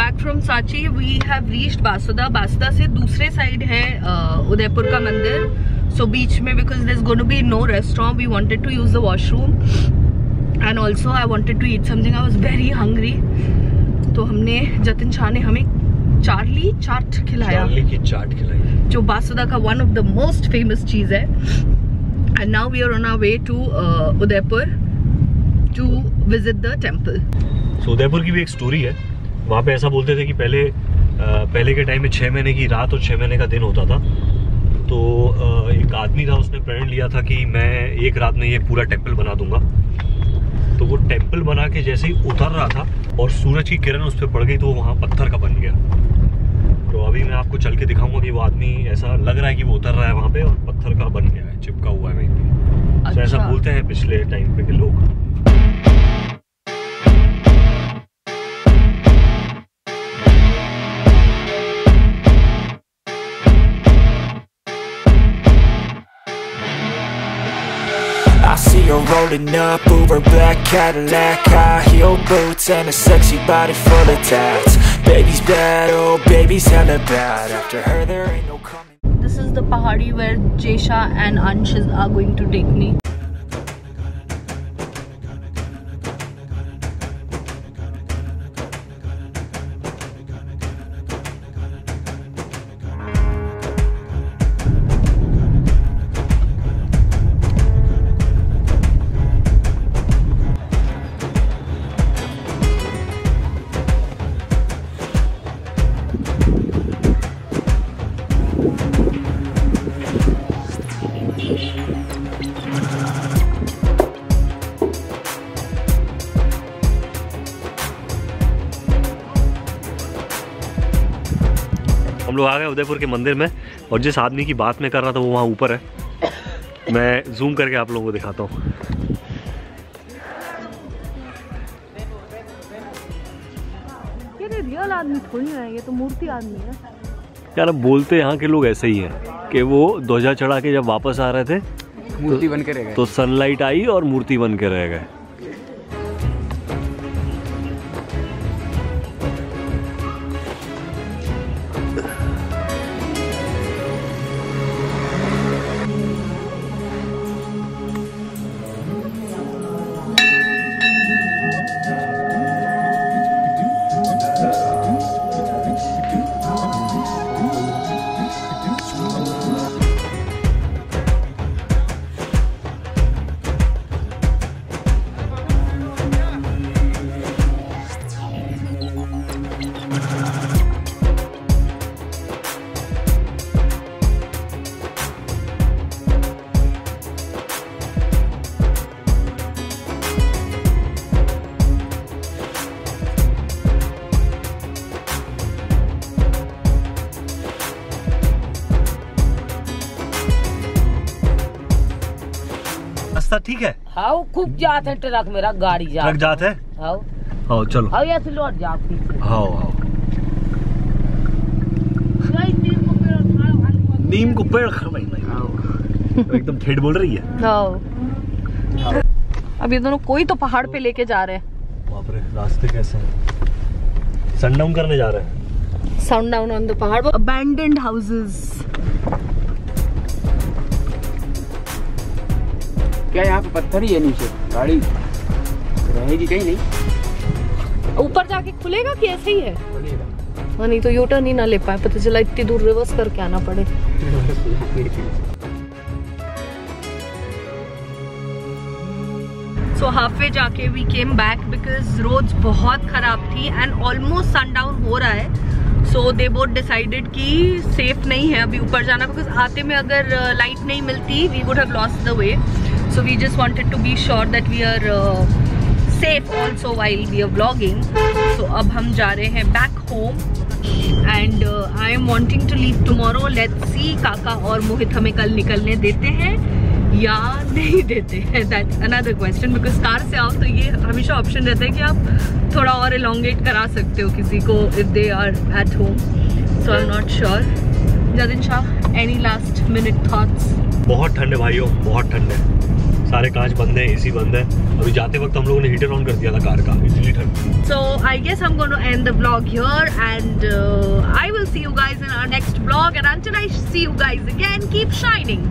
Back from Sachi, we have reached Basoda. Basoda से दूसरे side है उदयपुर का मंदिर. So बीच में, because there's going to be no restaurant, we wanted to use the washroom and also I wanted to eat something. I was very hungry. तो हमने जतिन शाह ने हमें चार्ली की चाट खिलाई जो बासुदा का one of the most famous चीज़ है. And now we are on our way to Udaipur to visit the temple. So Udaipur की भी एक स्टोरी है. वहाँ पे ऐसा बोलते थे कि पहले के टाइम में 6 महीने की रात और 6 महीने का दिन होता था. तो एक आदमी था, उसने प्रण लिया था कि मैं एक रात में ये पूरा टेम्पल बना दूंगा. तो वो टेम्पल बना के जैसे ही उतर रहा था और सूरज की किरण उस पर पड़ गई तो वो वहाँ पत्थर का बन गया. तो अभी मैं आपको चल के दिखाऊंगा कि वो आदमी, ऐसा लग रहा है कि वो उतर रहा है वहाँ पे और पत्थर का बन गया है, चिपका हुआ है वहीं पे. अच्छा। तो ऐसा बोलते हैं पिछले टाइम पे के लोग. Rolling up, Uber black Cadillac, high heel boots and a sexy body full of tats. Baby's bad, oh baby's hella bad. After her there ain't no coming. This is the pahadi where Jesha and Ansh are going to take me. हम लोग आ गए उदयपुर के मंदिर में और जिस आदमी की बात मैं कर रहा था वो वहाँ ऊपर है. मैं जूम करके आप लोगों को दिखाता हूँ. ये रियल आदमी थोड़ी है, ये तो मूर्ति आदमी है यार. बोलते यहाँ के लोग ऐसे ही हैं कि वो ध्वजा चढ़ा के जब वापस आ रहे थे मूर्ति बन के रह गए, तो सनलाइट आई और मूर्ति बन के रह गए. ठीक है. हाँ, खूब जाते ट्रक में, रख गाड़ी जाते हैं. हाँ हाँ, चलो हाँ, या फिर लौट जाओ पीछे. हाँ हाँ, नीम को पेड़ खरवाई एकदम ठेठ बोल रही है. हाँ, अब ये दोनों कोई तो पहाड़ पे लेके जा रहे हैं. बाप रे, रास्ते कैसे हैं. सनडाउन करने जा रहे हैं. Sundown on the pahad, abandoned houses. क्या यहाँ पे पत्थर ही है नीचे, गाड़ी रहेगी कहीं नहीं. ऊपर जाके खुलेगा कि ऐसे ही है. हाँ, नहीं तो यूटर्न ही ना ले पाए, पता चला इतनी दूर रिवर्स करके आना पड़े. सो हाफ वे जाके we came back because roads बहुत खराब थी एंड ऑलमोस्ट सनडाउन हो रहा है. सो दे बोथ डिसाइडेड कि सेफ नहीं है अभी ऊपर जाना, बिकॉज आते में अगर लाइट नहीं मिलती we would have lost the way. So we just wanted to be sure that we are safe also while we are vlogging. So अब हम जा रहे हैं back home. And I am wanting to leave tomorrow. Let's see काका और मोहित हमें कल निकलने देते हैं या नहीं देते हैं, that's another question. Because car से आओ तो ये हमेशा ऑप्शन रहता है कि आप थोड़ा और एलोंगेट करा सकते हो किसी को if they are at home. So I am not sure. Jatin Shah, any last minute thoughts? बहुत ठंड है भाइयों, बहुत ठंड है, सारे कांच बंद है, एसी बंद है. अभी जाते वक्त हम लोगों ने हीटर ऑन कर दिया था कार का, इसीलिए ठंड. So I guess I am going to end the vlog here and I will see you guys in our next vlog, and until I see you guys again, keep shining.